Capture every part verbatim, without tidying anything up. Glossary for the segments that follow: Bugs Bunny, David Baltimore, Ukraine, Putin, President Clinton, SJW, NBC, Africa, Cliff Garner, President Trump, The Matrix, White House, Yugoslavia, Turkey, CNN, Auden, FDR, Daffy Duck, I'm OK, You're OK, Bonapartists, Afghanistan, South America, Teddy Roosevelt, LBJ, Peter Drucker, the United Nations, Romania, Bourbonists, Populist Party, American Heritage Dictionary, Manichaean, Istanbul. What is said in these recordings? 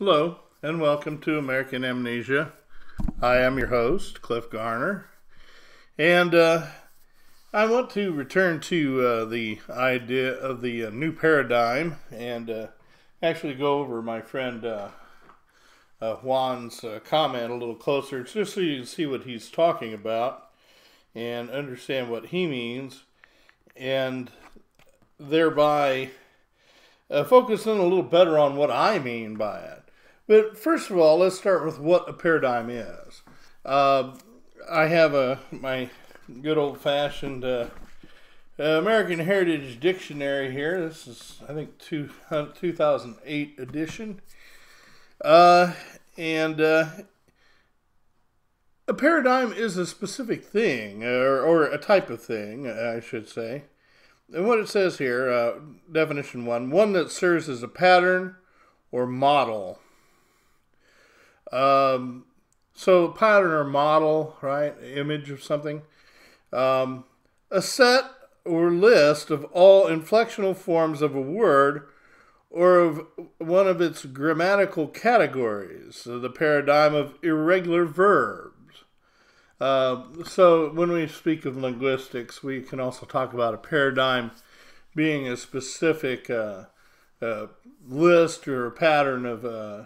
Hello, and welcome to American Amnesia. I am your host, Cliff Garner, and uh, I want to return to uh, the idea of the uh, new paradigm and uh, actually go over my friend uh, uh, Juan's uh, comment a little closer, just so you can see what he's talking about and understand what he means, and thereby uh, focus in a little better on what I mean by it. But first of all, let's start with what a paradigm is. Uh, I have a my good old-fashioned uh, American Heritage Dictionary here. This is, I think, two, uh, two thousand eight edition. Uh, and uh, a paradigm is a specific thing, or, or a type of thing, I should say. And what it says here, uh, definition one, one that serves as a pattern or model. Um, so pattern or model, right? Image of something. Um, a set or list of all inflectional forms of a word or of one of its grammatical categories. So the paradigm of irregular verbs. Uh, so when we speak of linguistics, we can also talk about a paradigm being a specific uh, uh, list or pattern of uh,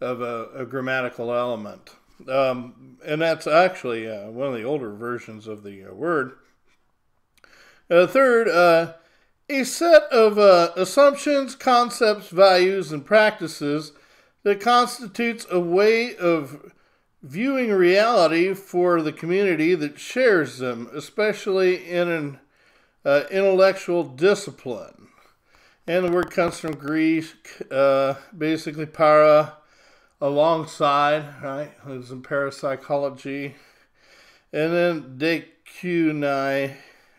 of a, a grammatical element. Um, and that's actually uh, one of the older versions of the uh, word. Uh, third, uh, a set of uh, assumptions, concepts, values, and practices that constitutes a way of viewing reality for the community that shares them, especially in an uh, intellectual discipline. And the word comes from Greek, uh, basically para, alongside, right? It was in parapsychology. And then decunai,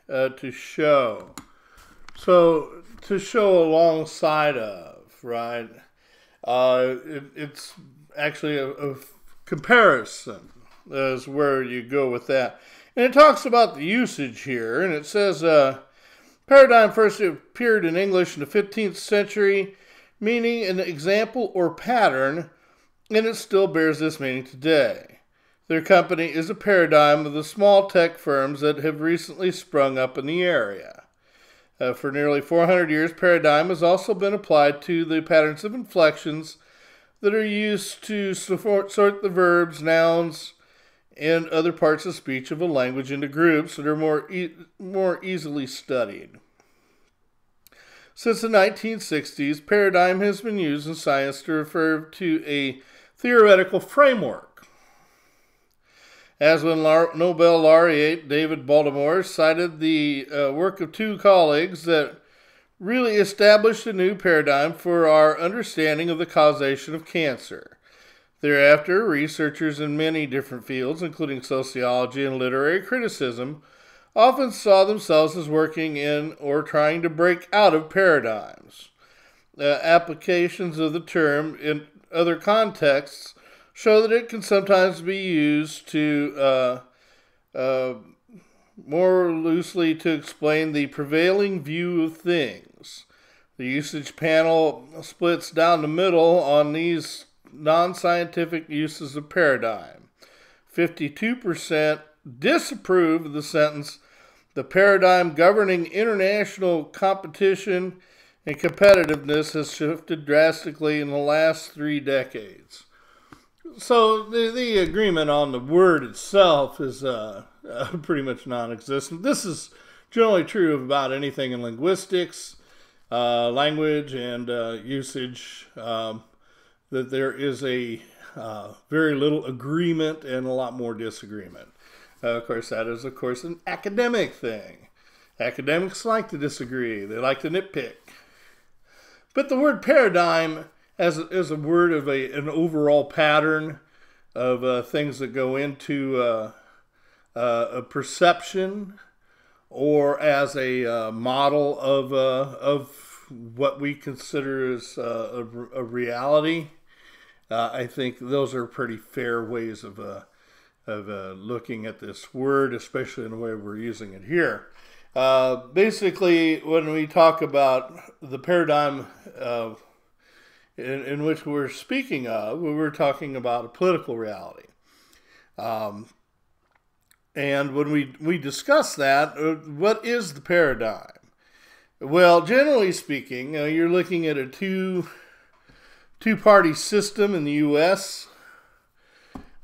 uh, to show. So, to show alongside of, right? Uh, it, it's actually a, a comparison is where you go with that. And it talks about the usage here. And it says, uh, paradigm first appeared in English in the fifteenth century, meaning an example or pattern, and it still bears this meaning today. Their company is a paradigm of the small tech firms that have recently sprung up in the area. Uh, for nearly four hundred years, paradigm has also been applied to the patterns of inflections that are used to sort the verbs, nouns, and other parts of speech of a language into groups that are more, e more easily studied. Since the nineteen sixties, paradigm has been used in science to refer to a theoretical framework. As when Nobel laureate David Baltimore cited the uh, work of two colleagues that really established a new paradigm for our understanding of the causation of cancer. Thereafter, researchers in many different fields, including sociology and literary criticism, often saw themselves as working in or trying to break out of paradigms. Uh, applications of the term in other contexts show that it can sometimes be used to uh, uh, more loosely to explain the prevailing view of things. The usage panel splits down the middle on these non-scientific uses of paradigm. fifty-two percent disapprove of the sentence, the paradigm governing international competition and competitiveness has shifted drastically in the last three decades. So the, the agreement on the word itself is uh, uh, pretty much non-existent. This is generally true of about anything in linguistics, uh, language, and uh, usage, um, that there is a uh, very little agreement and a lot more disagreement. Uh, of course, that is, of course, an academic thing. Academics like to disagree. They like to nitpick. But the word paradigm as a, as a word of a, an overall pattern of uh, things that go into uh, uh, a perception or as a uh, model of, uh, of what we consider as uh, a, a reality, uh, I think those are pretty fair ways of uh, of uh, looking at this word, especially in the way we're using it here. Uh, basically, when we talk about the paradigm uh, in, in which we're speaking of, we were talking about a political reality. Um, and when we, we discuss that, what is the paradigm? Well, generally speaking, uh, you're looking at a two, two-party system in the U S,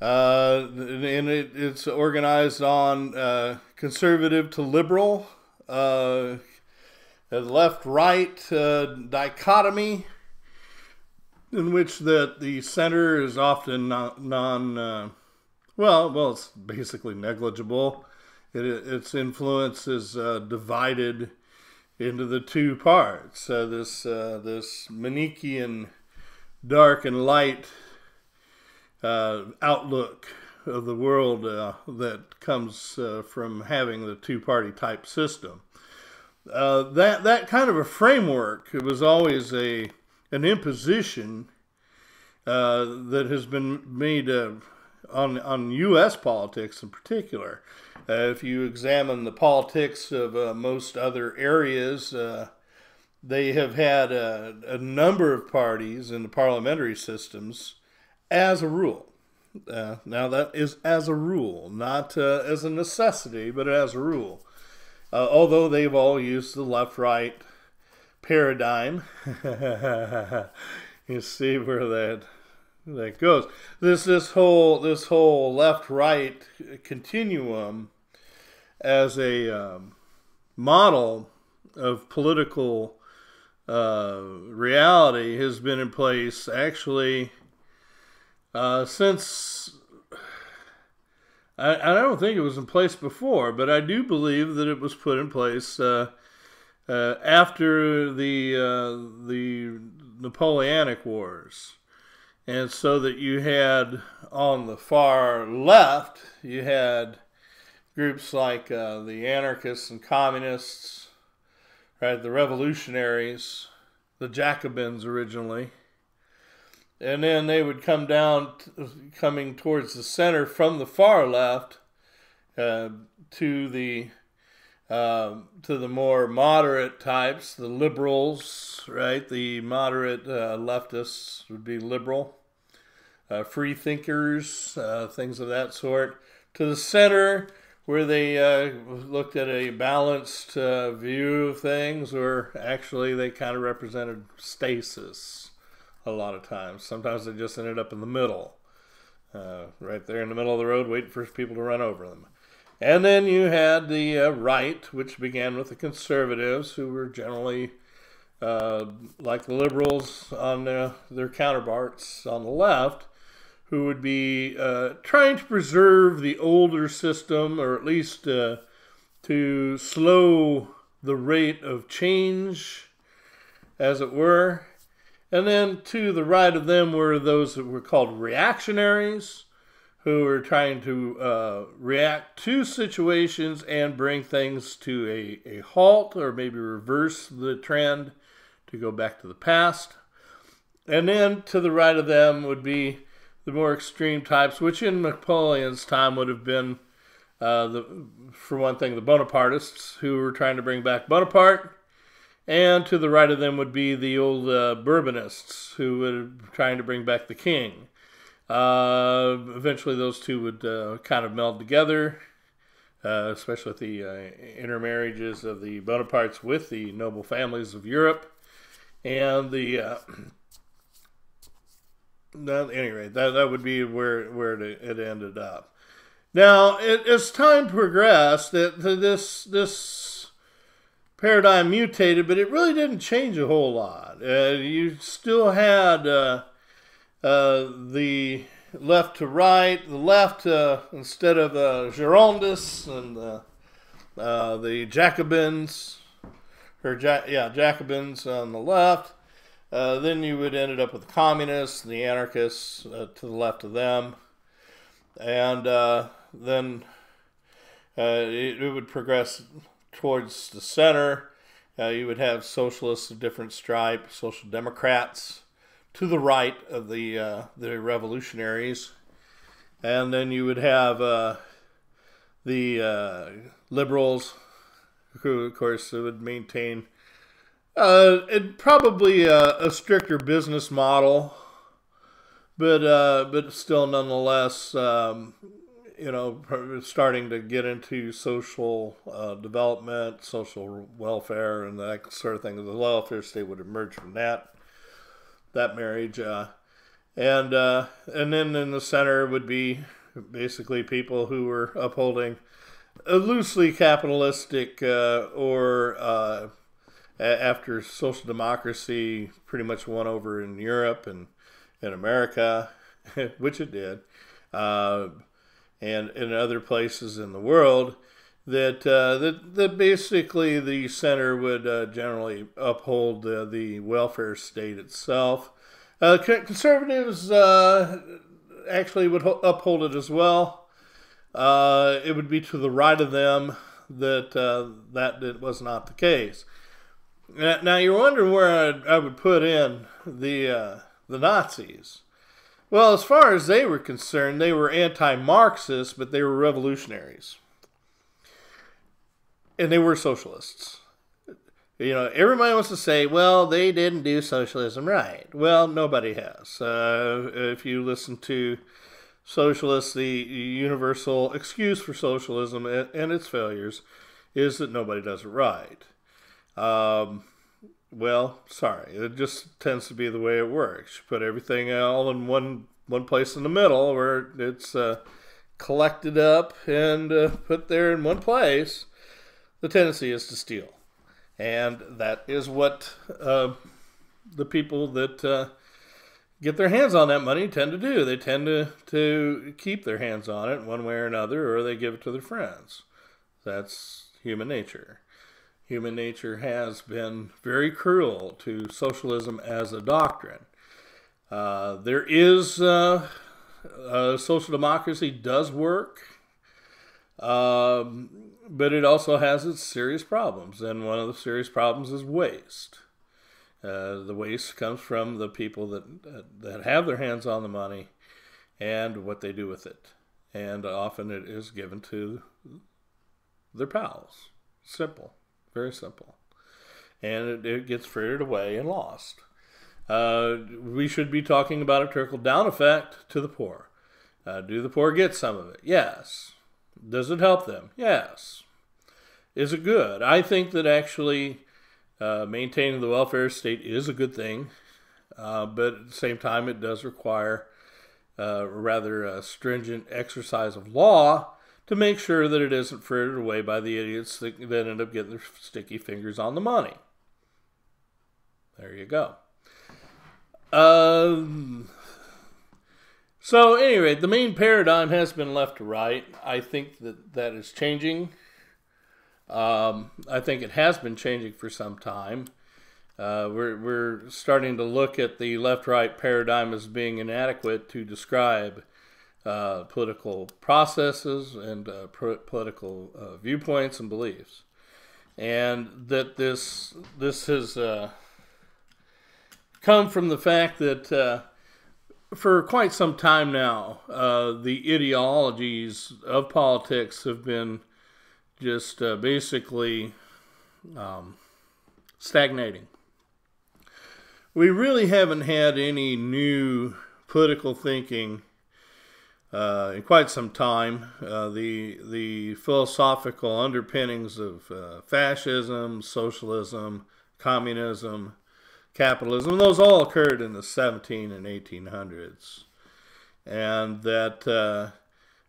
uh, and it, it's organized on uh, conservative to liberal, uh, left-right uh, dichotomy, in which that the center is often non, uh, well, well, it's basically negligible. It, its influence is uh, divided into the two parts. Uh, this uh, this Manichaean dark and light uh, outlook of the world uh, that comes uh, from having the two-party type system. Uh, that that kind of a framework, it was always a an imposition uh, that has been made uh, on on U S politics in particular. Uh, if you examine the politics of uh, most other areas, uh, they have had a, a number of parties in the parliamentary systems as a rule. Uh, now that is as a rule, not uh, as a necessity, but as a rule. Uh, although they've all used the left-right paradigm. You see where that that goes. This this whole this whole left-right continuum as a um, model of political uh, reality has been in place actually uh, since. I don't think it was in place before, but I do believe that it was put in place uh, uh, after the uh, the Napoleonic Wars, and so that you had on the far left, you had groups like uh, the anarchists and communists, right? The revolutionaries, the Jacobins originally. And then they would come down, coming towards the center from the far left uh, to the uh, to the more moderate types, the liberals, right? The moderate uh, leftists would be liberal, uh, free thinkers, uh, things of that sort. To the center, where they uh, looked at a balanced uh, view of things, or actually they kind of represented stasis. A lot of times. Sometimes they just ended up in the middle, uh, right there in the middle of the road, waiting for people to run over them. And then you had the uh, right, which began with the conservatives, who were generally uh, like the liberals on uh, their counterparts on the left, who would be uh, trying to preserve the older system, or at least uh, to slow the rate of change, as it were. And then to the right of them were those that were called reactionaries, who were trying to uh, react to situations and bring things to a, a halt, or maybe reverse the trend to go back to the past. And then to the right of them would be the more extreme types, which in Napoleon's time would have been, uh, the, for one thing, the Bonapartists, who were trying to bring back Bonaparte. And to the right of them would be the old uh, Bourbonists, who were trying to bring back the king. Uh, eventually those two would uh, kind of meld together, uh, especially with the uh, intermarriages of the Bonapartes with the noble families of Europe. And the... Uh, anyway, that, that would be where, where it, it ended up. Now, it, as time progressed, it, this... this paradigm mutated, but it really didn't change a whole lot. Uh, you still had uh, uh, the left to right, the left uh, instead of uh, Girondists and uh, uh, the Jacobins, or ja yeah, Jacobins on the left. Uh, then you would ended up with the communists, and the anarchists uh, to the left of them, and uh, then uh, it, it would progress towards the center. Uh, you would have socialists of different stripe, social democrats to the right of the uh, the revolutionaries, and then you would have uh, the uh, liberals, who of course would maintain Uh, it probably a, a stricter business model, but uh, but still, nonetheless, um, you know, starting to get into social uh, development, social welfare, and that sort of thing. The welfare state would emerge from that that marriage, uh, and uh, and then in the center would be basically people who were upholding a loosely capitalistic uh, or uh, after social democracy pretty much won over in Europe and in America, which it did, uh, and in other places in the world, that uh, that, that basically the center would uh, generally uphold uh, the welfare state itself. Uh, conservatives uh, actually would uphold it as well. Uh, it would be to the right of them that uh, that it was not the case. Now, now you're wondering where I, I would put in the uh, the Nazis. Well, as far as they were concerned, they were anti-Marxist, but they were revolutionaries, and they were socialists. You know, everybody wants to say, well, they didn't do socialism right. Well, nobody has. Uh, if you listen to socialists, the universal excuse for socialism and its failures is that nobody does it right. Um, well, sorry, it just tends to be the way it works. You put everything all in one one place in the middle where it's uh, collected up and uh, put there in one place. The tendency is to steal, and that is what uh, the people that uh, get their hands on that money tend to do. They tend to, to keep their hands on it one way or another, or they give it to their friends. That's human nature. Human nature has been very cruel to socialism as a doctrine. Uh, there is, uh, uh, social democracy does work, um, but it also has its serious problems, and one of the serious problems is waste. Uh, the waste comes from the people that uh, that have their hands on the money and what they do with it. And often it is given to their pals. Simple. Very simple. And it, it gets frittered away and lost. Uh, we should be talking about a trickle-down effect to the poor. Uh, do the poor get some of it? Yes. Does it help them? Yes. Is it good? I think that actually... Uh, maintaining the welfare state is a good thing, uh, but at the same time it does require uh, rather a stringent exercise of law to make sure that it isn't frittered away by the idiots that, that end up getting their sticky fingers on the money. There you go. Um, so anyway, the main paradigm has been left to right. I think that that is changing. Um, I think it has been changing for some time. Uh, we're, we're starting to look at the left-right paradigm as being inadequate to describe uh, political processes and uh, pro political uh, viewpoints and beliefs. And that this, this has uh, come from the fact that uh, for quite some time now, uh, the ideologies of politics have been just uh, basically um, stagnating. We really haven't had any new political thinking uh, in quite some time. Uh, the, the philosophical underpinnings of uh, fascism, socialism, communism, capitalism, those all occurred in the seventeen and eighteen hundreds. And that... Uh,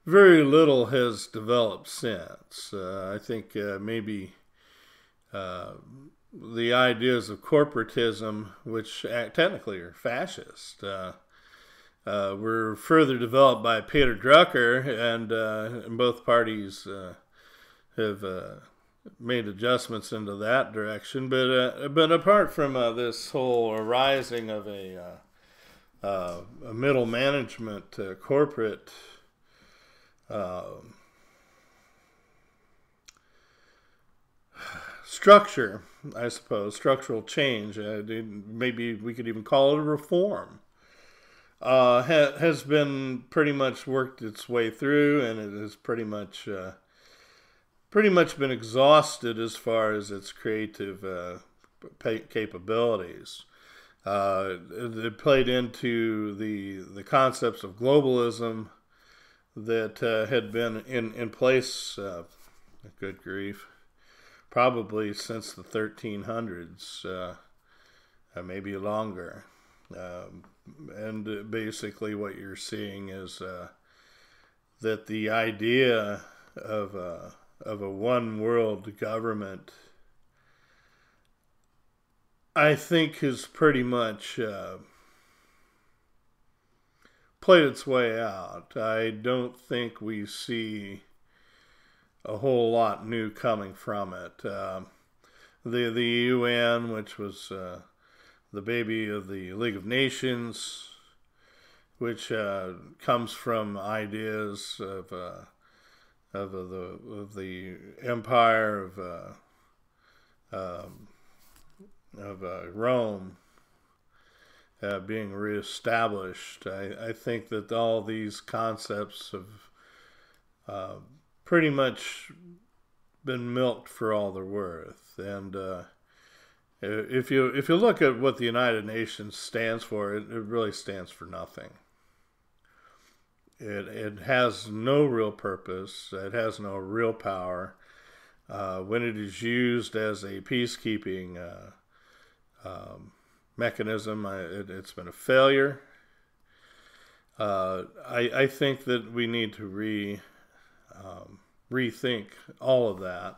Very little has developed since. Uh, I think uh, maybe uh, the ideas of corporatism, which technically are fascist, uh, uh, were further developed by Peter Drucker, and, uh, and both parties uh, have uh, made adjustments into that direction. But uh, but apart from uh, this whole arising of a, uh, uh, a middle management uh, corporate. Uh, structure, I suppose, structural change, uh, maybe we could even call it a reform, uh, ha has been pretty much worked its way through, and it has pretty much uh, pretty much been exhausted as far as its creative uh, capabilities. Uh, it played into the the concepts of globalism that uh, had been in in place. Uh, good grief, probably since the thirteen hundreds, uh, maybe longer. Um, and basically, what you're seeing is uh, that the idea of a, of a one world government, I think, is pretty much uh, played its way out. I don't think we see a whole lot new coming from it. Uh, the the U N, which was uh, the baby of the League of Nations, which uh, comes from ideas of uh, of uh, the of the empire of. Uh, um, of uh, Rome uh, being reestablished. I, I think that all these concepts have uh, pretty much been milked for all their worth. And uh, if you if you look at what the United Nations stands for, it, it really stands for nothing. It, it has no real purpose. It has no real power. Uh, when it is used as a peacekeeping uh, Um, mechanism, I, it, it's been a failure. Uh, I, I think that we need to re um, rethink all of that,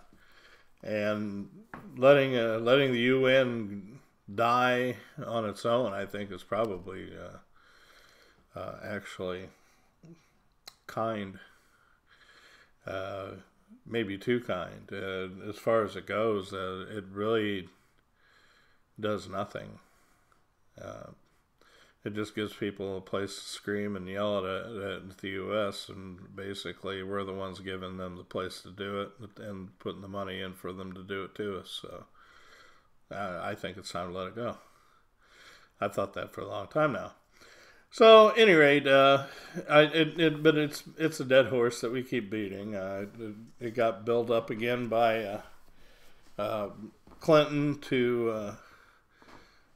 and letting uh, letting the U N die on its own, I think, is probably uh, uh, actually kind, uh, maybe too kind. Uh, as far as it goes, uh, it really does nothing. Uh, it just gives people a place to scream and yell at, at the U S, and basically we're the ones giving them the place to do it and putting the money in for them to do it to us. So uh, I think it's time to let it go. I've thought that for a long time now. So at any rate, uh, I, it, it, but it's it's a dead horse that we keep beating. Uh, it, it got built up again by uh, uh, Clinton to... Uh,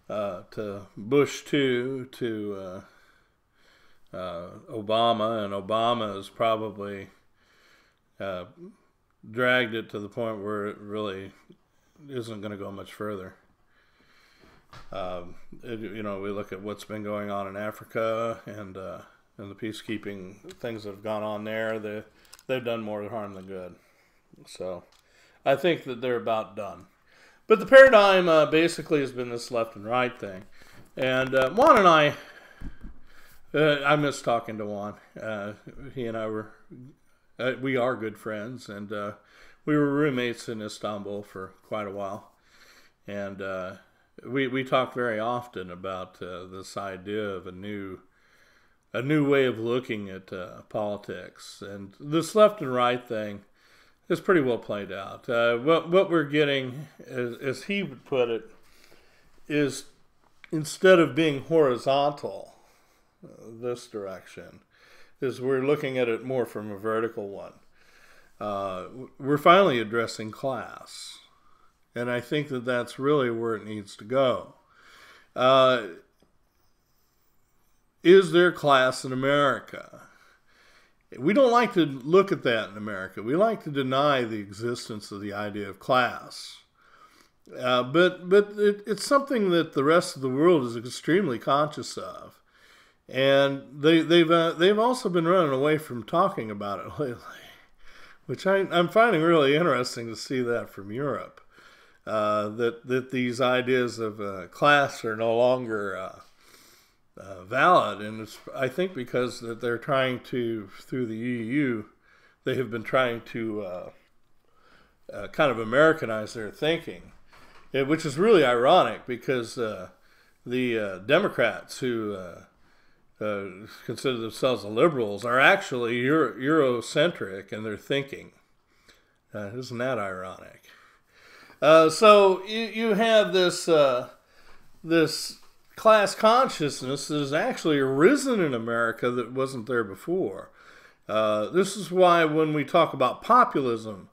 Uh, to Bush two, to uh, uh, Obama, and Obama has probably uh, dragged it to the point where it really isn't going to go much further. Uh, it, you know, we look at what's been going on in Africa and uh, and the peacekeeping things that have gone on there. They they've done more harm than good. So I think that they're about done. But the paradigm uh, basically has been this left and right thing. And uh, Juan and I, uh, I miss talking to Juan. Uh, he and I were, uh, we are good friends. And uh, we were roommates in Istanbul for quite a while. And uh, we, we talk very often about uh, this idea of a new, a new way of looking at uh, politics. And this left and right thing, it's pretty well played out. Uh, what, what we're getting, as, as he would put it, is instead of being horizontal, uh, this direction, is we're looking at it more from a vertical one. Uh, we're finally addressing class. And I think that that's really where it needs to go. Uh, is there class in America? We don't like to look at that in America. We like to deny the existence of the idea of class. Uh, but but it, it's something that the rest of the world is extremely conscious of. And they, they've, uh, they've also been running away from talking about it lately, which I, I'm finding really interesting to see that from Europe, uh, that, that these ideas of uh, class are no longer... Uh, Uh, valid, and it's, I think, because that they're trying to, through the E U, they have been trying to uh, uh, kind of Americanize their thinking, it, which is really ironic because uh, the uh, Democrats who uh, uh, consider themselves the liberals are actually Euro Eurocentric in their thinking. Uh, isn't that ironic? Uh, so you, you have this uh, this class consciousness that has actually arisen in America that wasn't there before. Uh, this is why when we talk about populism,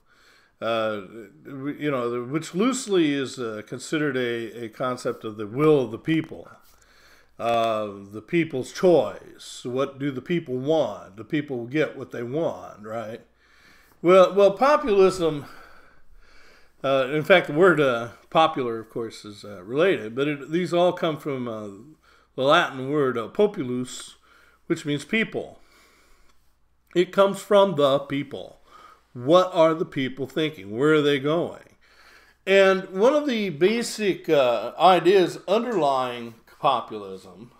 uh, you know, which loosely is uh, considered a, a concept of the will of the people, uh, the people's choice. What do the people want? The people get what they want, right? Well, well, populism. Uh, in fact, the word uh, popular, of course, is uh, related, but it, these all come from uh, the Latin word uh, populus, which means people. It comes from the people. What are the people thinking? Where are they going? And one of the basic uh, ideas underlying populism,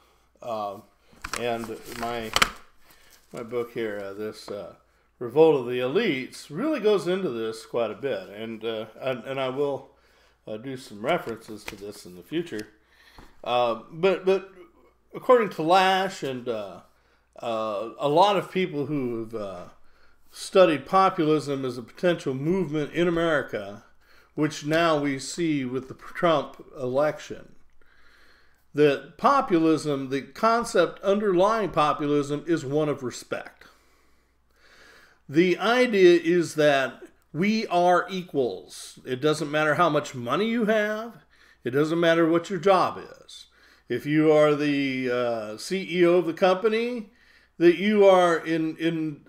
uh, and my, my book here, uh, this... Uh, Revolt of the Elites, really goes into this quite a bit, and uh, and, and I will uh, do some references to this in the future. Uh, but but according to Lasch and uh, uh, a lot of people who have uh, studied populism as a potential movement in America, which now we see with the Trump election, that populism, the concept underlying populism, is one of respect. The idea is that we are equals. It doesn't matter how much money you have. It doesn't matter what your job is. If you are the uh, C E O of the company, that you are in, in,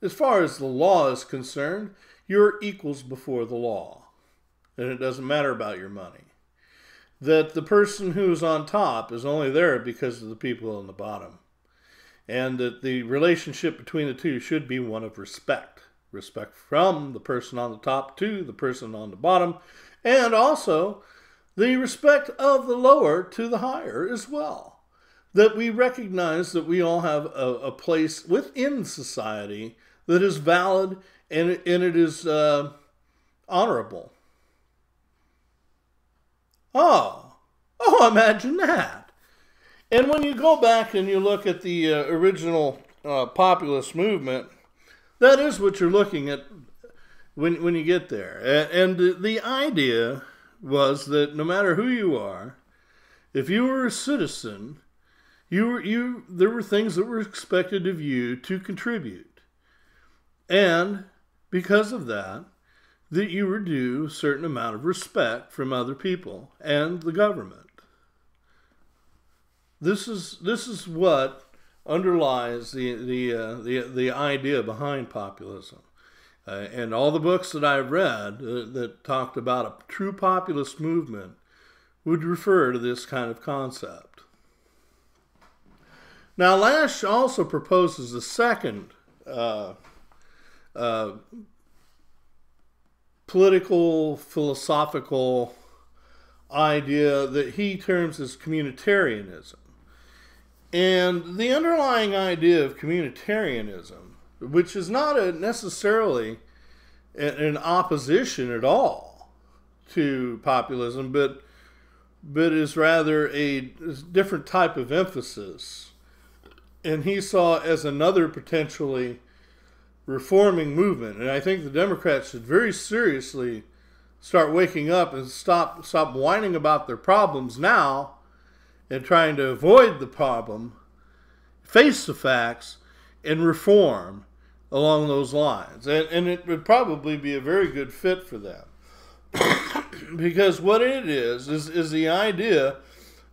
as far as the law is concerned, you're equals before the law. And it doesn't matter about your money. That the person who's on top is only there because of the people on the bottom. And that the relationship between the two should be one of respect. Respect from the person on the top to the person on the bottom. And also the respect of the lower to the higher as well. That we recognize that we all have a, a place within society that is valid and, and it is uh, honorable. Oh, oh, imagine that. And when you go back and you look at the uh, original uh, populist movement, that is what you're looking at when, when you get there. And, and the idea was that no matter who you are, if you were a citizen, you were, you, there were things that were expected of you to contribute. And because of that, that you were due a certain amount of respect from other people and the government. This is this is what underlies the the uh, the the idea behind populism, uh, and all the books that I've read uh, that talked about a true populist movement would refer to this kind of concept. Now, Lasch also proposes a second uh, uh, political philosophical idea that he terms as communitarianism. And the underlying idea of communitarianism, which is not a necessarily an opposition at all to populism, but, but is rather a different type of emphasis. And he saw as another potentially reforming movement. And I think the Democrats should very seriously start waking up and stop, stop whining about their problems now and trying to avoid the problem, face the facts, and reform along those lines. And, and it would probably be a very good fit for them. Because what it is, is, is the idea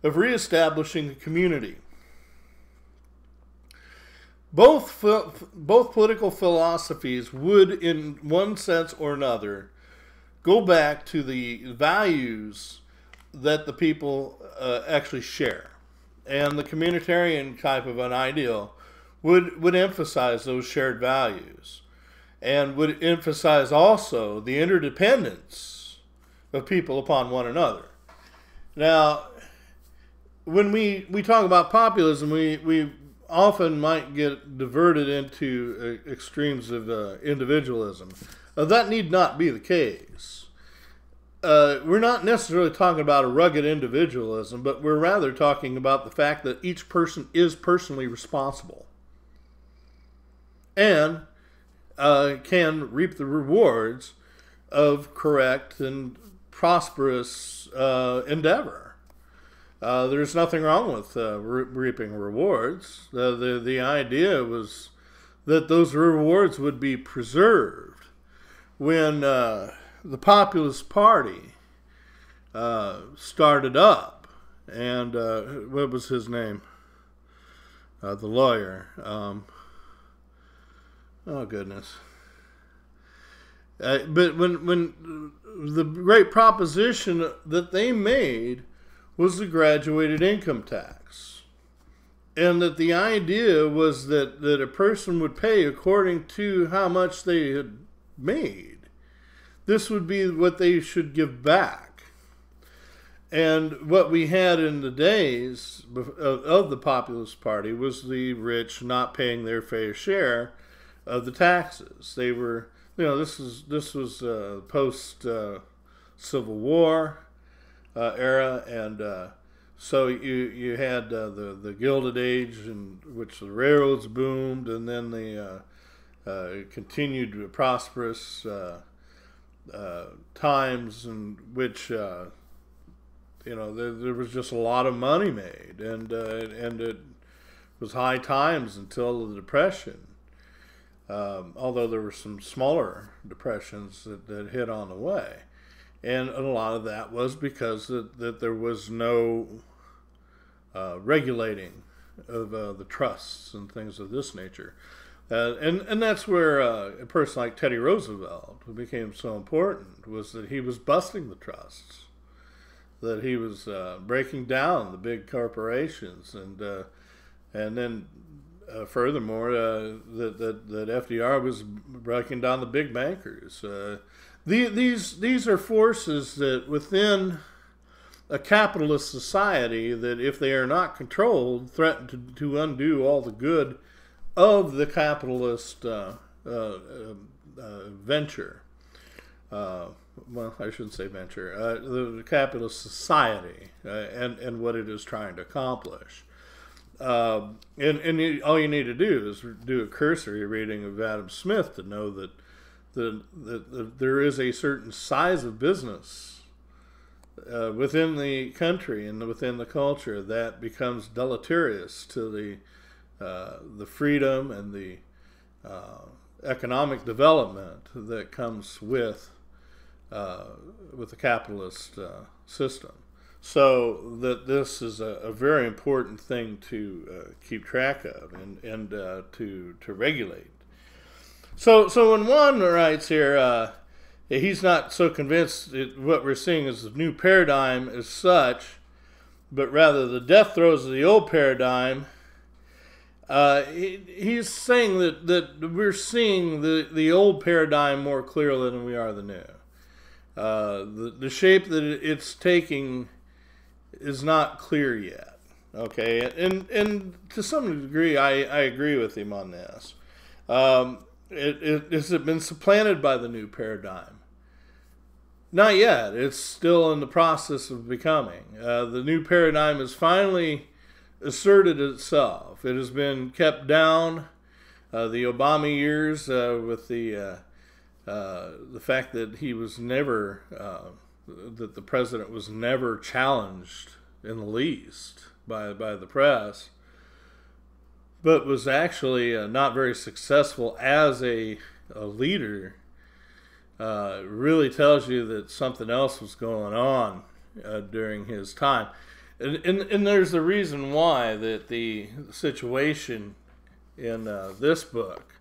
of reestablishing the community. Both, both political philosophies would, in one sense or another, go back to the values that the people uh, actually share, and the communitarian type of an ideal would would emphasize those shared values, and would emphasize also the interdependence of people upon one another. Now, when we we talk about populism, we we often might get diverted into uh, extremes of uh, individualism. Uh, that need not be the case. Uh, we're not necessarily talking about a rugged individualism, but we're rather talking about the fact that each person is personally responsible and uh, can reap the rewards of correct and prosperous uh, endeavor. Uh, there's nothing wrong with uh, re reaping rewards. Uh, the, the idea was that those rewards would be preserved when uh, the Populist Party uh, started up, and uh, what was his name? Uh, the lawyer. Um, oh goodness. Uh, but when when the great proposition that they made was the graduated income tax, and that the idea was that that a person would pay according to how much they had made. This would be what they should give back. And what we had in the days of the Populist Party was the rich not paying their fair share of the taxes. They were, you know, this is this was uh, post uh, Civil War uh, era, and uh, so you you had uh, the the Gilded Age, in which the railroads boomed, and then the uh, uh, continued prosperous uh, uh, times in which uh, you know there, there was just a lot of money made, and uh, and it was high times until the Depression. Um, although there were some smaller depressions that, that hit on the way. And a lot of that was because that, that there was no uh, regulating of uh, the trusts and things of this nature. Uh, and, and that's where uh, a person like Teddy Roosevelt, who became so important, was that he was busting the trusts, that he was uh, breaking down the big corporations, and, uh, and then... Uh, furthermore, uh, that, that, that F D R was breaking down the big bankers. Uh, the, these, these are forces that within a capitalist society that, if they are not controlled, threaten to, to undo all the good of the capitalist uh, uh, uh, venture. Uh, well, I shouldn't say venture. Uh, the, the capitalist society uh, and, and what it is trying to accomplish. Uh, and and you, all you need to do is do a cursory reading of Adam Smith to know that the, that, that there is a certain size of business uh, within the country and within the culture that becomes deleterious to the uh, the freedom and the uh, economic development that comes with uh, with the capitalist uh, system. So that this is a, a very important thing to uh, keep track of and, and uh, to, to regulate. So, so when Juan writes here, uh, he's not so convinced that what we're seeing is the new paradigm as such, but rather the death throes of the old paradigm. Uh, he, he's saying that, that we're seeing the, the old paradigm more clearly than we are the new. Uh, the, the shape that it's taking is not clear yet, okay? And and to some degree, I, I agree with him on this. Um, it, it, has it been supplanted by the new paradigm? Not yet. It's still in the process of becoming. Uh, the new paradigm has finally asserted itself. It has been kept down uh, the Obama years uh, with the... Uh, Uh, the fact that he was never, uh, that the president was never challenged in the least by, by the press, but was actually uh, not very successful as a, a leader, uh, really tells you that something else was going on uh, during his time. And, and, and there's a reason why that the situation in uh, this book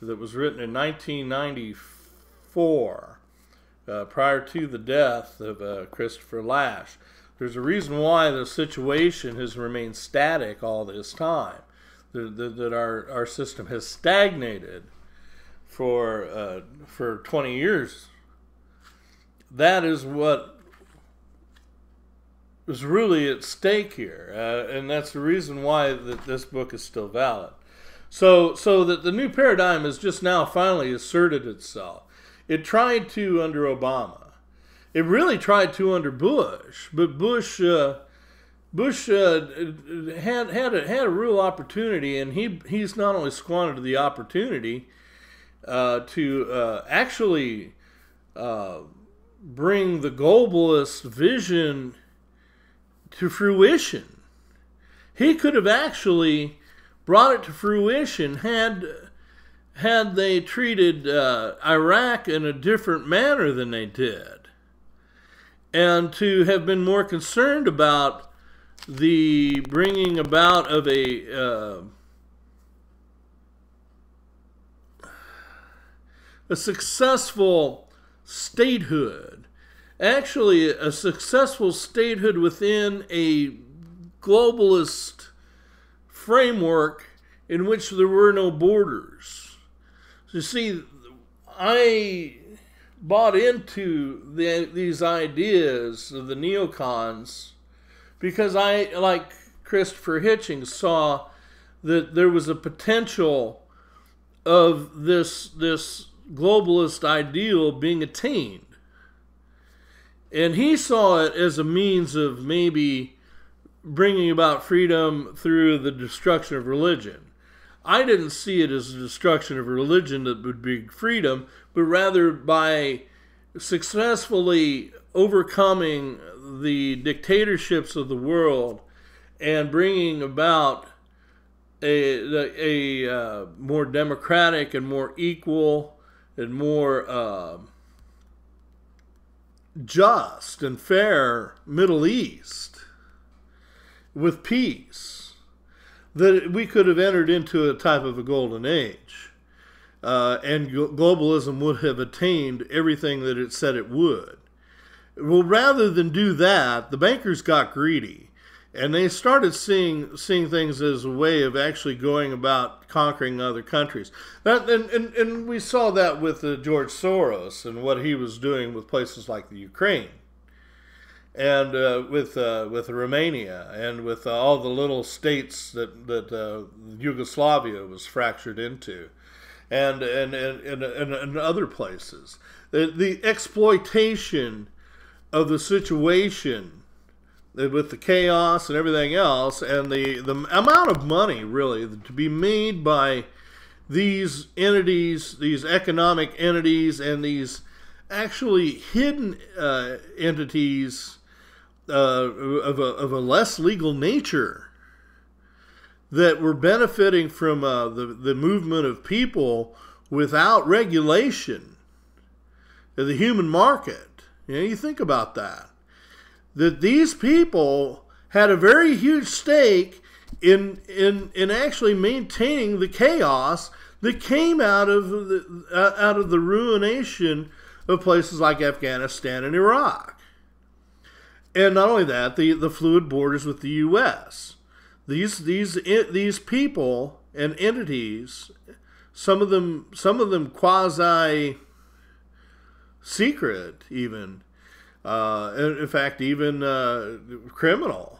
that was written in nineteen ninety-four, Uh, prior to the death of uh, Christopher Lasch. There's a reason why the situation has remained static all this time, that, that, that our, our system has stagnated for, uh, for twenty years. That is what is really at stake here, uh, and that's the reason why that this book is still valid. So, so that the new paradigm has just now finally asserted itself. It tried to under Obama. It really tried to under Bush, but Bush, uh, Bush uh, had had a, had a real opportunity, and he he's not only squandered the opportunity uh, to uh, actually uh, bring the globalist vision to fruition. He could have actually brought it to fruition had had they treated uh, Iraq in a different manner than they did, and to have been more concerned about the bringing about of a uh, a successful statehood, actually a successful statehood within a globalist framework in which there were no borders. So you see, I bought into the, these ideas of the neocons because I, like Christopher Hitchens, saw that there was a potential of this, this globalist ideal being attained. And he saw it as a means of maybe bringing about freedom through the destruction of religion. I didn't see it as the destruction of religion that would bring freedom, but rather by successfully overcoming the dictatorships of the world and bringing about a, a uh, more democratic and more equal and more uh, just and fair Middle East with peace, that we could have entered into a type of a golden age, uh, and globalism would have attained everything that it said it would. Well, rather than do that, the bankers got greedy, and they started seeing seeing things as a way of actually going about conquering other countries. That, and, and, and we saw that with uh, George Soros and what he was doing with places like the Ukraine, and uh, with uh, with Romania, and with uh, all the little states that that uh, Yugoslavia was fractured into, and and and and, and, and other places. The, the exploitation of the situation with the chaos and everything else, and the the amount of money really to be made by these entities, these economic entities, and these actually hidden uh, entities. Uh, of, a, of a less legal nature that were benefiting from uh, the, the movement of people without regulation of the human market. You know, you think about that. That these people had a very huge stake in, in, in actually maintaining the chaos that came out of the, uh, out of the ruination of places like Afghanistan and Iraq. And not only that, the, the fluid borders with the U S These these these people and entities, some of them some of them quasi secret even, uh, and in fact even uh, criminal,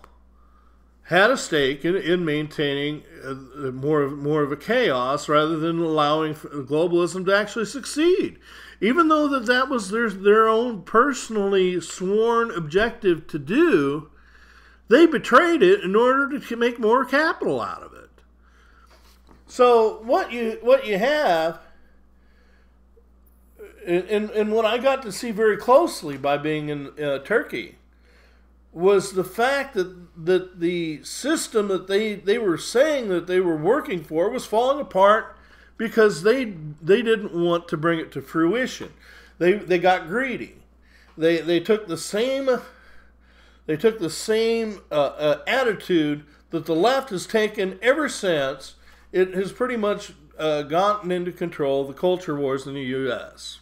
had a stake in, in maintaining a, a more of more of a chaos rather than allowing globalism to actually succeed. Even though that, that was their, their own personally sworn objective to do, they betrayed it in order to make more capital out of it. So what you, what you have, and, and what I got to see very closely by being in uh, Turkey, was the fact that, that the system that they, they were saying that they were working for was falling apart, because they they didn't want to bring it to fruition. They they got greedy. They they took the same they took the same uh, uh, attitude that the left has taken ever since it has pretty much uh, gotten into control of the culture wars in the U S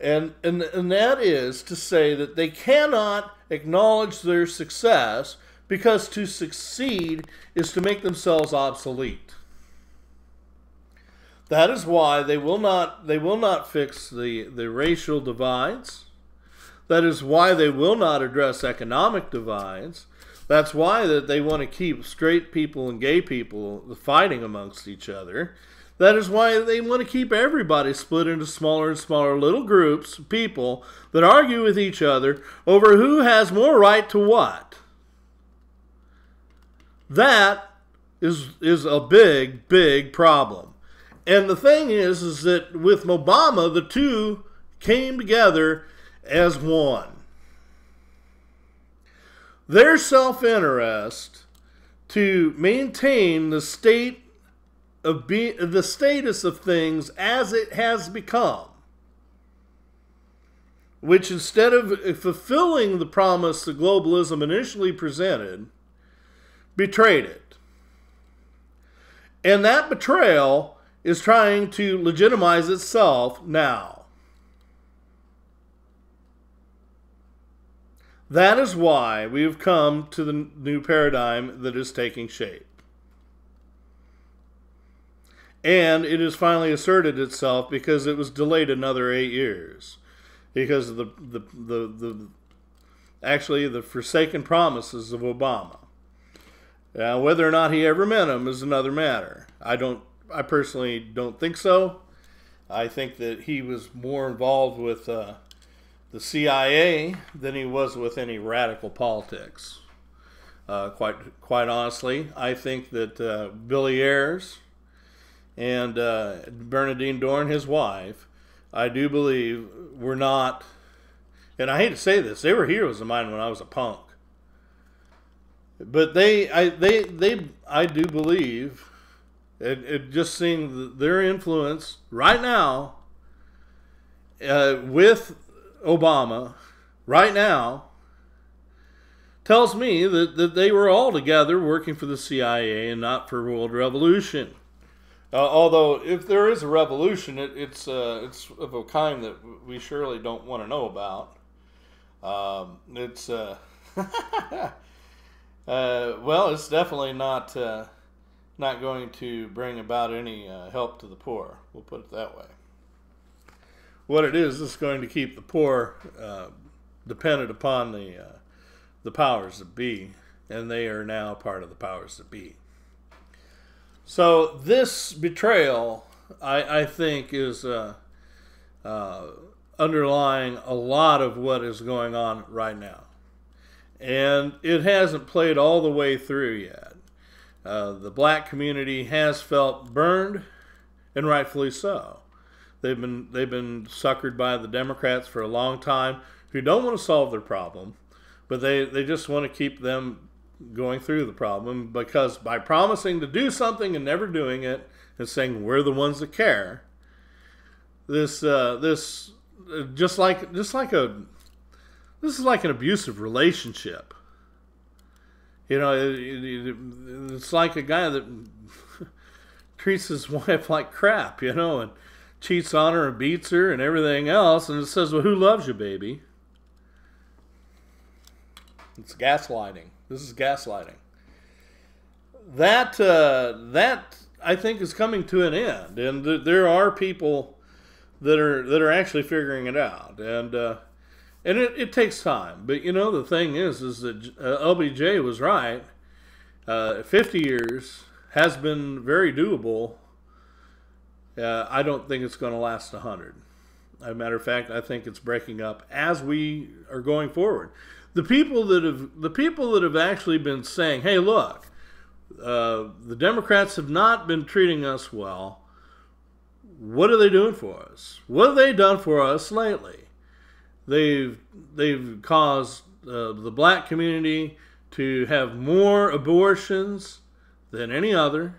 And and and that is to say that they cannot acknowledge their success, because to succeed is to make themselves obsolete. That is why they will not they will not fix the, the racial divides. That is why they will not address economic divides. That's why that they want to keep straight people and gay people fighting amongst each other. That is why they want to keep everybody split into smaller and smaller little groups of people that argue with each other over who has more right to what. That is is a big, big problem. And the thing is, is that with Obama, the two came together as one. Their self-interest to maintain the state of be, the status of things as it has become, which instead of fulfilling the promise that globalism initially presented, betrayed it. And that betrayal is trying to legitimize itself now. That is why we have come to the new paradigm that is taking shape. And it has finally asserted itself because it was delayed another eight years. Because of the, the, the, the actually the forsaken promises of Obama. Now, whether or not he ever meant them is another matter. I don't, I personally don't think so. I think that he was more involved with uh, the C I A than he was with any radical politics. Uh, quite, quite honestly, I think that uh, Bill Ayers and uh, Bernadine Dorn, his wife, I do believe were not, and I hate to say this, they were heroes of mine when I was a punk. But they, I, they, they, I do believe, it, it just seeing their influence right now uh, with Obama, right now, tells me that, that they were all together working for the C I A and not for world revolution. Uh, although, if there is a revolution, it, it's uh, it's of a kind that we surely don't want to know about. Um, it's uh, uh, well, it's definitely not uh, not going to bring about any uh, help to the poor. We'll put it that way. What it is, it's going to keep the poor uh, dependent upon the uh, the powers that be, and they are now part of the powers that be. So this betrayal, I, I think, is uh, uh, underlying a lot of what is going on right now. And it hasn't played all the way through yet. Uh, the black community has felt burned, and rightfully so. They've been, they've been suckered by the Democrats for a long time, who don't want to solve their problem, but they, they just want to keep them going through the problem, because by promising to do something and never doing it and saying we're the ones that care, this uh, this uh, just like just like a this is like an abusive relationship. You know, it, it, it, it's like a guy that treats his wife like crap, you know, and cheats on her and beats her and everything else, and it says, "Well, who loves you, baby?" It's gaslighting. This is gaslighting. That, uh, that I think, is coming to an end. And th there are people that are, that are actually figuring it out. And, uh, and it, it takes time. But, you know, the thing is, is that uh, L B J was right. Uh, fifty years has been very doable. Uh, I don't think it's going to last a hundred. As a matter of fact, I think it's breaking up as we are going forward. The people that have the people that have actually been saying, "Hey, look, uh, the Democrats have not been treating us well. What are they doing for us? What have they done for us lately?" They've they've caused uh, the black community to have more abortions than any other.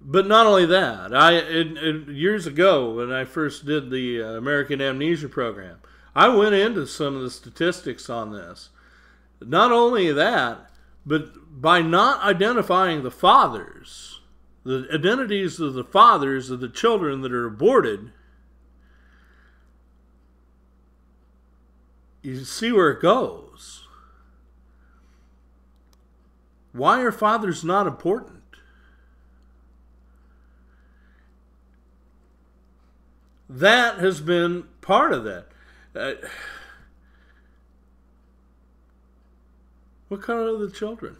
But not only that, I it, it, years ago when I first did the uh, American Amnesia program, I went into some of the statistics on this. Not only that, but by not identifying the fathers, the identities of the fathers of the children that are aborted, you see where it goes. Why are fathers not important? That has been part of that. Uh, what color are the children?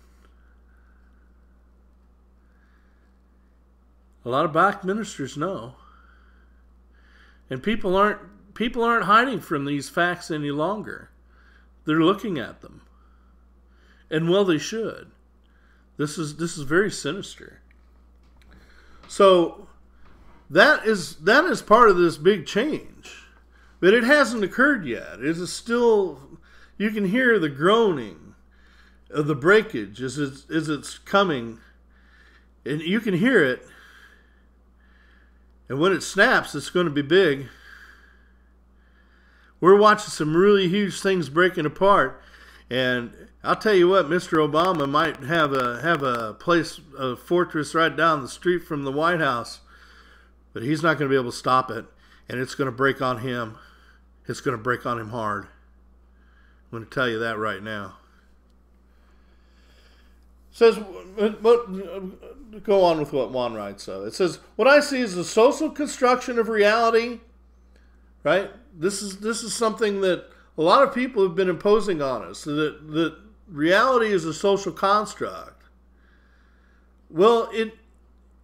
A lot of black ministers know, and people aren't people aren't hiding from these facts any longer. They're looking at them, and well, they should. This is this is very sinister. So that is that is part of this big change. But it hasn't occurred yet. It is still, you can hear the groaning of the breakage as it's, as it's coming and you can hear it. And when it snaps, it's going to be big. We're watching some really huge things breaking apart. And I'll tell you what, Mister Obama might have a have a place, a fortress right down the street from the White House, but he's not going to be able to stop it, and it's going to break on him. It's going to break on him hard. I'm going to tell you that right now. It says, but, but, go on with what Juan writes. So it says, what I see is the social construction of reality. Right? This is this is something that a lot of people have been imposing on us, that, that reality is a social construct. Well, it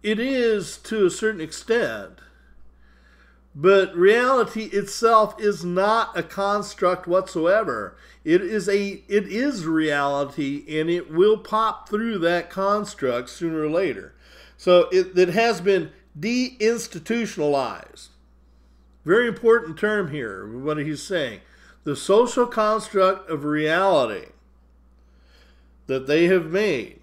it is to a certain extent, but reality itself is not a construct whatsoever. It is a it is reality, and it will pop through that construct sooner or later. So it, it has been deinstitutionalized. Very important term here, what he's saying. The social construct of reality that they have made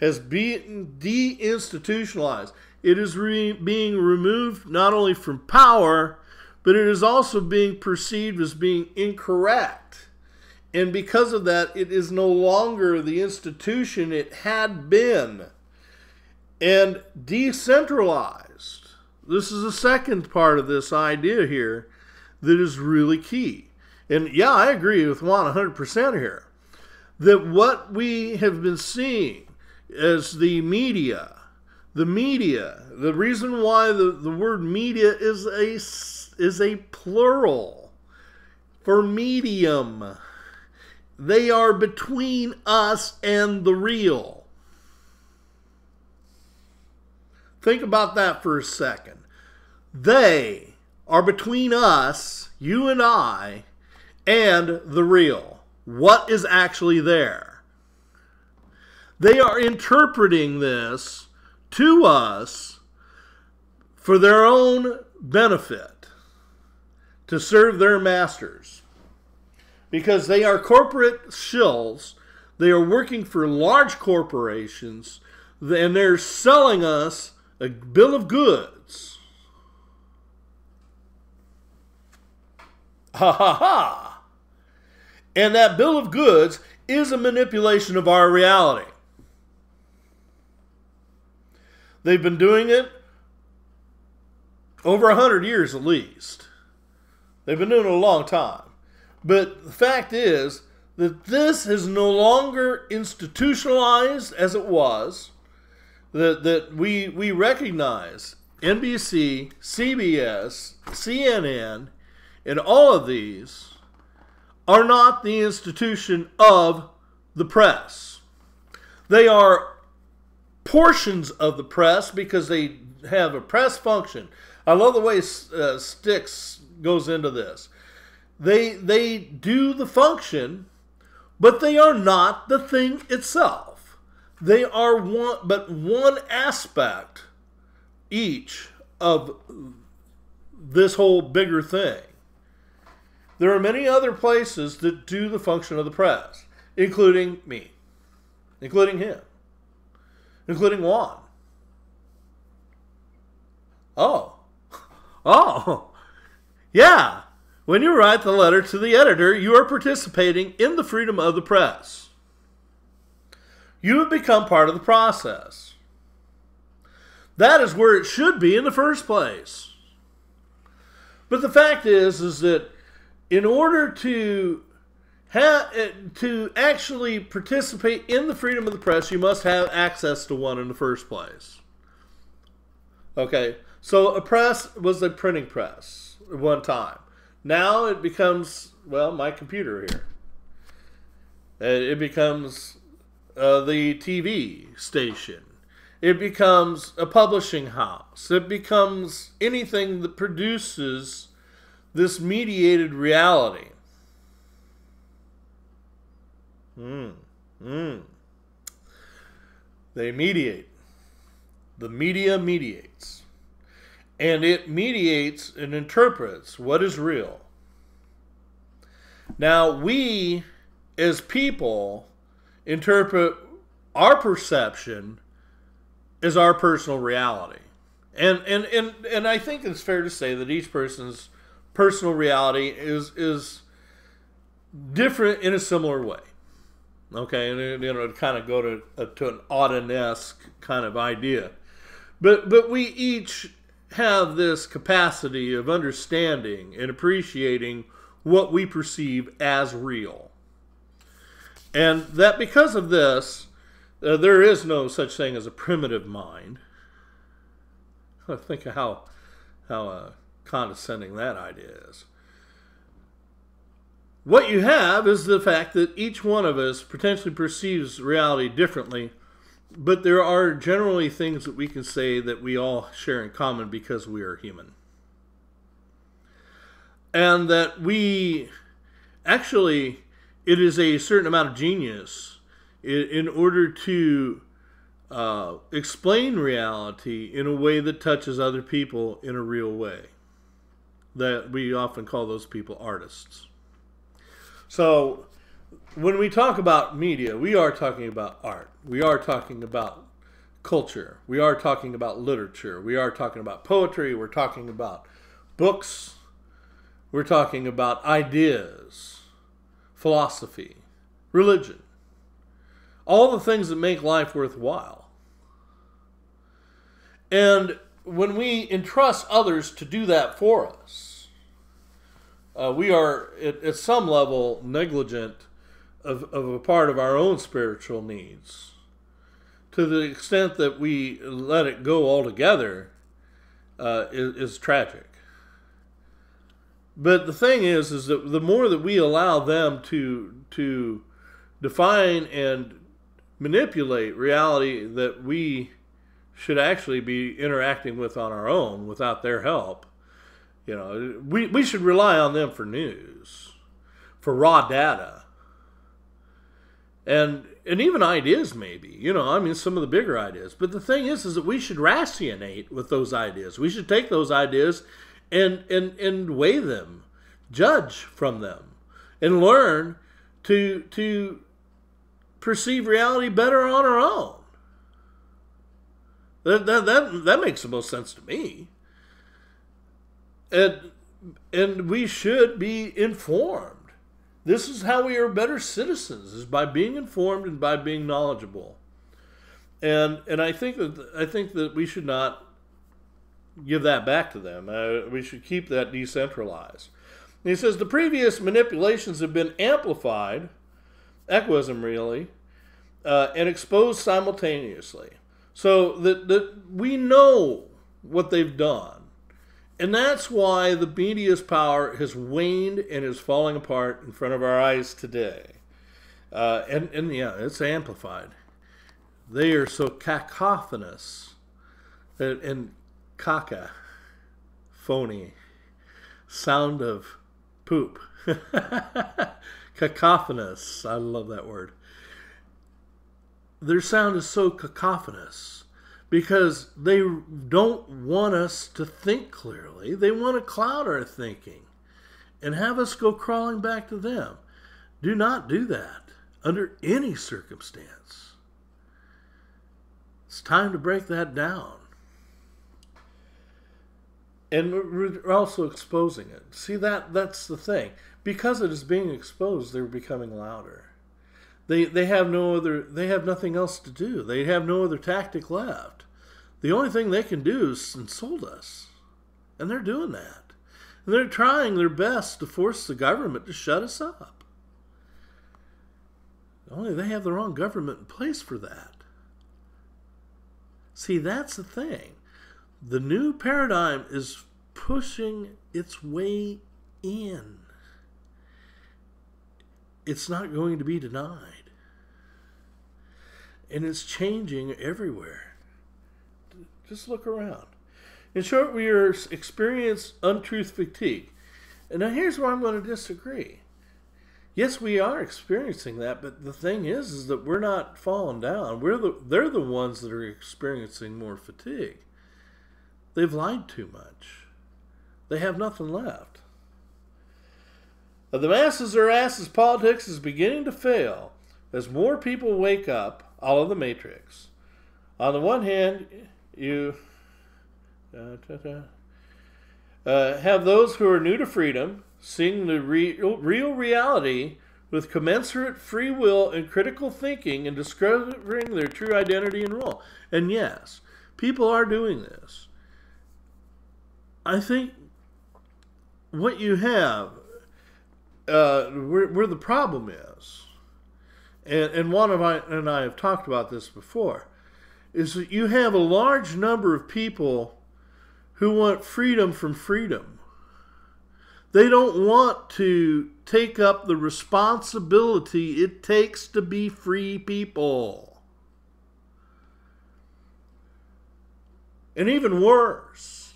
has been deinstitutionalized. It is re being removed not only from power, but it is also being perceived as being incorrect. And because of that, it is no longer the institution it had been. And decentralized. This is the second part of this idea here that is really key. And yeah, I agree with Juan one hundred percent here. That what we have been seeing as the media, the media, the reason why the, the word media is a, is a plural for medium. They are between us and the real. Think about that for a second. They are between us, you and I, and the real. What is actually there? They are interpreting this to us for their own benefit, to serve their masters. Because they are corporate shills, they are working for large corporations, and they're selling us a bill of goods. Ha ha ha! And that bill of goods is a manipulation of our reality. They've been doing it over a hundred years at least. They've been doing it a long time. But the fact is that this is no longer institutionalized as it was, that, that we, we recognize N B C, C B S, C N N, and all of these are not the institution of the press. They are portions of the press because they have a press function. I love the way uh, Styx goes into this. They, they do the function, but they are not the thing itself. They are one, but one aspect each of this whole bigger thing. There are many other places that do the function of the press, including me, including him, including Juan. Oh, oh, yeah. When you write the letter to the editor, you are participating in the freedom of the press. You have become part of the process. That is where it should be in the first place. But the fact is, is that in order to have, to actually participate in the freedom of the press, you must have access to one in the first place. Okay, so a press was a printing press at one time. Now it becomes, well, my computer here. It becomes uh, the T V station. It becomes a publishing house. It becomes anything that produces this mediated reality. Mm, mm. They mediate. The media mediates. And it mediates and interprets what is real. Now, we as people interpret our perception is our personal reality. And, and, and, and I think it's fair to say that each person's personal reality is, is different in a similar way. Okay, and you know, to kind of go to uh, to an Auden-esque kind of idea, but but we each have this capacity of understanding and appreciating what we perceive as real, and that because of this, uh, there is no such thing as a primitive mind. I think of how how uh, condescending that idea is. What you have is the fact that each one of us potentially perceives reality differently, but there are generally things that we can say that we all share in common because we are human. And that we actually, it is a certain amount of genius in, in order to uh, explain reality in a way that touches other people in a real way. That we often call those people artists. So when we talk about media, we are talking about art. We are talking about culture. We are talking about literature. We are talking about poetry. We're talking about books. We're talking about ideas, philosophy, religion, all the things that make life worthwhile. And when we entrust others to do that for us, Uh, we are, at, at some level, negligent of, of a part of our own spiritual needs. To the extent that we let it go altogether uh, is, is tragic. But the thing is, is that the more that we allow them to, to define and manipulate reality that we should actually be interacting with on our own without their help, you know, we, we should rely on them for news, for raw data, and and even ideas maybe, you know, I mean some of the bigger ideas. But the thing is, is that we should ratiocinate with those ideas. We should take those ideas and, and, and weigh them, judge from them, and learn to, to perceive reality better on our own. That, that, that, that makes the most sense to me. And, and we should be informed. This is how we are better citizens, is by being informed and by being knowledgeable. And, and I think that, I think that we should not give that back to them. Uh, we should keep that decentralized. And he says, the previous manipulations have been amplified, equism really, uh, and exposed simultaneously. So that, that we know what they've done. And that's why the media's power has waned and is falling apart in front of our eyes today. Uh, and, and yeah, it's amplified. They are so cacophonous and, and caca, phony, sound of poop. Cacophonous, I love that word. Their sound is so cacophonous. Because they don't want us to think clearly. They want to cloud our thinking and have us go crawling back to them. Do not do that under any circumstance. It's time to break that down. And we're also exposing it. See, that that's the thing. Because it is being exposed, they're becoming louder. They, they have no other, they have nothing else to do. They have no other tactic left. The only thing they can do is insult us. And they're doing that. And they're trying their best to force the government to shut us up. Only they have the wrong government in place for that. See, that's the thing. The new paradigm is pushing its way in. It's not going to be denied. And it's changing everywhere. Just look around. In short, we are experiencing untruth fatigue. And now here's where I'm going to disagree. Yes, we are experiencing that, but the thing is, is that we're not falling down. We're the, they're the ones that are experiencing more fatigue. They've lied too much. They have nothing left. The masses are asses politics is beginning to fail as more people wake up, all of the Matrix. on the one hand, you uh, uh, have those who are new to freedom seeing the real, real reality with commensurate free will and critical thinking and discovering their true identity and role. And yes, people are doing this. I think what you have, uh, where, where the problem is, and, and Juan and I, and I have talked about this before, is that you have a large number of people who want freedom from freedom. They don't want to take up the responsibility it takes to be free people. And even worse,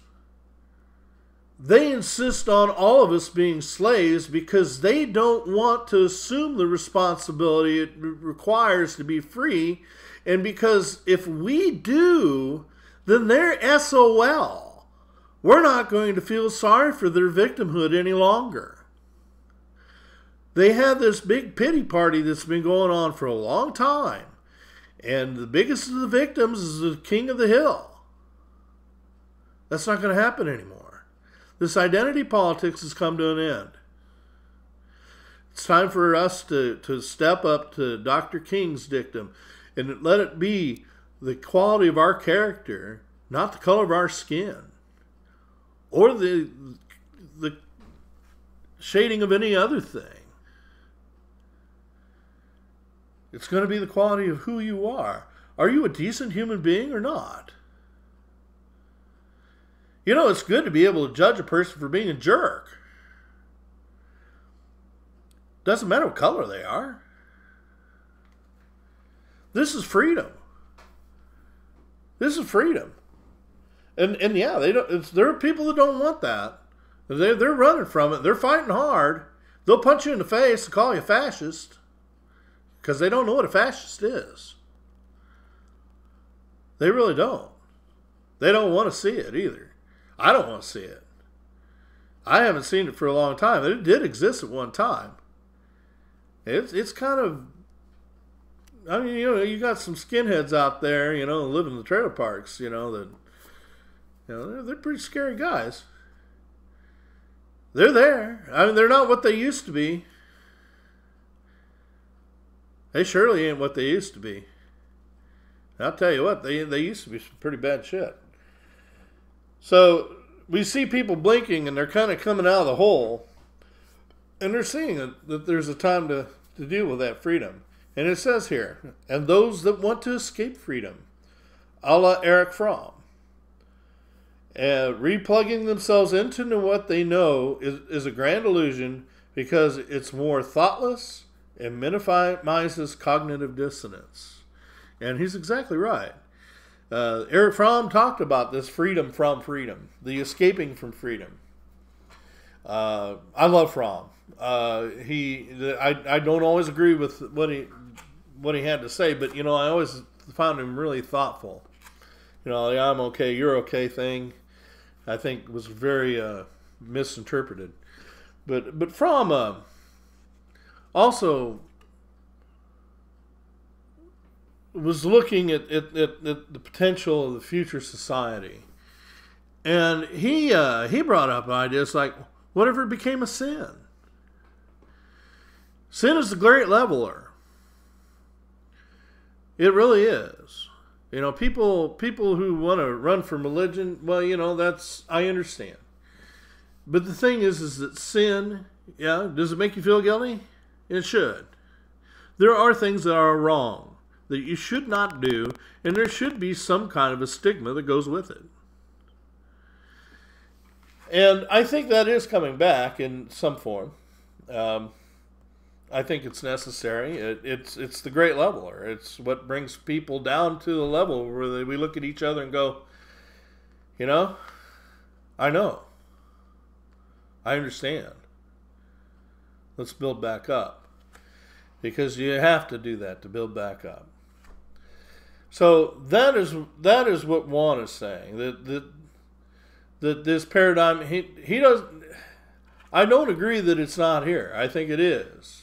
they insist on all of us being slaves because they don't want to assume the responsibility it requires to be free. And because if we do, then they're S O L. We're not going to feel sorry for their victimhood any longer. They have this big pity party that's been going on for a long time. And the biggest of the victims is the king of the hill. That's not going to happen anymore. This identity politics has come to an end. It's time for us to, to step up to Doctor King's dictum and let it be the quality of our character, not the color of our skin, or the, the shading of any other thing. It's going to be the quality of who you are. Are you a decent human being or not? You know, it's good to be able to judge a person for being a jerk. Doesn't matter what color they are. This is freedom. This is freedom. And, and yeah, they don't, it's, there are people that don't want that. They, they're running from it. They're fighting hard. They'll punch you in the face and call you a fascist because they don't know what a fascist is. They really don't. They don't want to see it either. I don't want to see it. I haven't seen it for a long time. It did exist at one time. It's, it's kind of, I mean, you know, you got some skinheads out there, you know, living in the trailer parks, you know, that, you know, they're, they're pretty scary guys. They're there. I mean, they're not what they used to be. They surely ain't what they used to be. And I'll tell you what, they, they used to be some pretty bad shit. So we see people blinking and they're kind of coming out of the hole. And they're seeing that, that there's a time to, to deal with that freedom. And it says here, and those that want to escape freedom, a la Erich Fromm. Uh, replugging themselves into what they know is, is a grand illusion because it's more thoughtless and minimizes cognitive dissonance. And he's exactly right. Uh, Erich Fromm talked about this freedom from freedom, the escaping from freedom. Uh, I love Fromm. Uh, he, I, I don't always agree with what he, what he had to say, but you know, I always found him really thoughtful. You know, the I'm okay, you're okay thing, I think, was very uh, misinterpreted. But but Fromm uh, also was looking at, at, at, at the potential of the future society. And he, uh, he brought up ideas like, whatever became a sin? Sin is the great leveler. It really is. You know, people people who want to run from religion, well, you know, that's, I understand. But the thing is, is that sin, yeah, does it make you feel guilty? It should. There are things that are wrong, that you should not do, and there should be some kind of a stigma that goes with it. And I think that is coming back in some form. Um, I think it's necessary. It, it's it's the great leveler. It's what brings people down to the level where they, we look at each other and go, you know, I know. I understand. Let's build back up. Because you have to do that to build back up. So that is that is what Juan is saying. That that, that this paradigm, he he doesn't, I don't agree that it's not here. I think it is.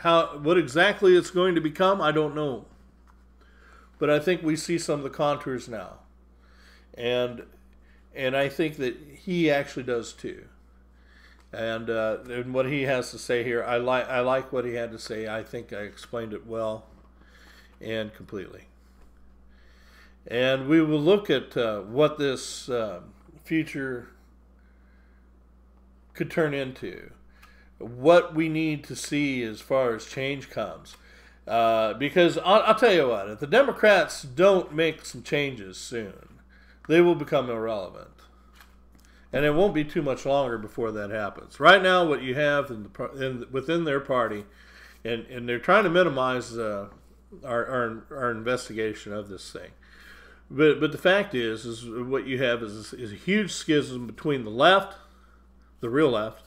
How, what exactly it's going to become, I don't know. But I think we see some of the contours now. And and I think that he actually does too. And, uh, and what he has to say here, I, li I like what he had to say. I think I explained it well and completely. And we will look at uh, what this uh, future could turn into. What we need to see as far as change comes. Uh, because I'll, I'll tell you what, if the Democrats don't make some changes soon, they will become irrelevant. And it won't be too much longer before that happens. Right now, what you have in the, in, within their party, and, and they're trying to minimize uh, our, our, our investigation of this thing. But, but the fact is, is what you have is, is a huge schism between the left, the real left,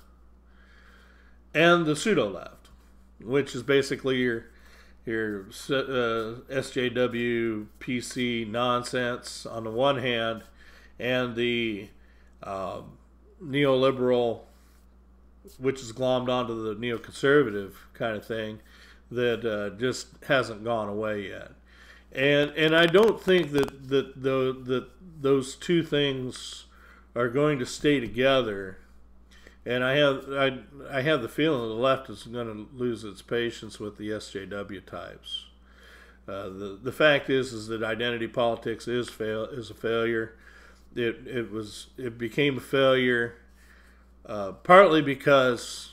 and the pseudo-left, which is basically your, your uh, S J W, P C nonsense on the one hand, and the uh, neoliberal, which is glommed onto the neoconservative kind of thing that uh, just hasn't gone away yet. And and I don't think that that, the, that those two things are going to stay together. And I have I I have the feeling the left is going to lose its patience with the S J W types. Uh, the the fact is is that identity politics is fail is a failure. It it was it became a failure uh, partly because,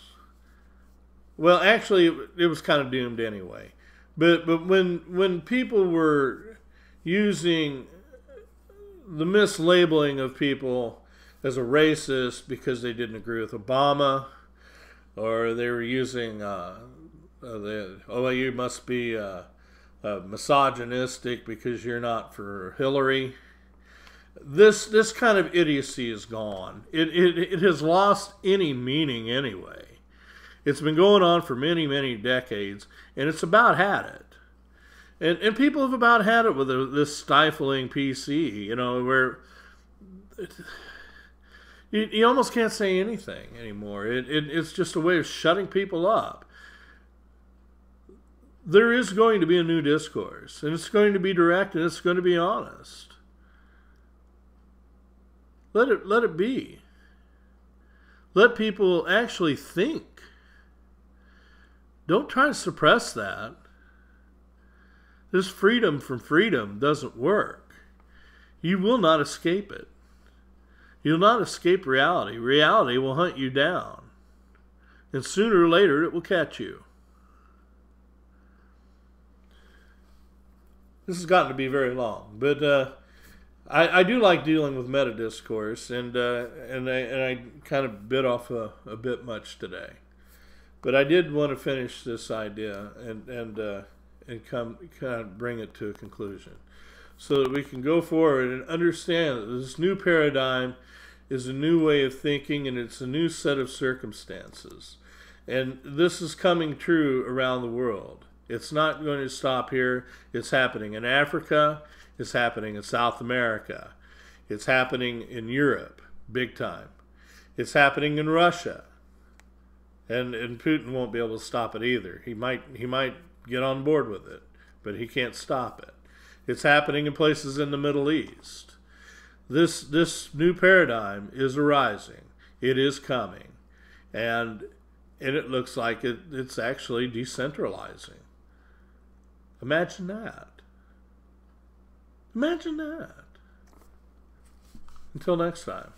well, actually it, it was kind of doomed anyway. But but when when people were using the mislabeling of people as a racist because they didn't agree with Obama, or they were using uh, the oh you must be uh, uh, misogynistic because you're not for Hillary. This this kind of idiocy is gone. It it it has lost any meaning anyway. It's been going on for many many decades, and it's about had it. And and people have about had it with this stifling P C. You know where. It, You, you almost can't say anything anymore. It, it, it's just a way of shutting people up. There is going to be a new discourse, and it's going to be direct, and it's going to be honest. Let it, let it be. Let people actually think. Don't try to suppress that. This freedom from freedom doesn't work. You will not escape it. You'll not escape reality. Reality will hunt you down. And sooner or later, it will catch you. This has gotten to be very long. But uh, I, I do like dealing with meta-discourse. And, uh, and, I, and I kind of bit off a, a bit much today. But I did want to finish this idea and, and, uh, and come, kind of bring it to a conclusion, so that we can go forward and understand that this new paradigm is a new way of thinking, and it's a new set of circumstances. And this is coming true around the world. It's not going to stop here. It's happening in Africa. It's happening in South America. It's happening in Europe, big time. It's happening in Russia. And, and Putin won't be able to stop it either. He might, he might get on board with it, but he can't stop it. It's happening in places in the Middle East. This, this new paradigm is arising. It is coming. And, and it looks like it, it's actually decentralizing. Imagine that. Imagine that. Until next time.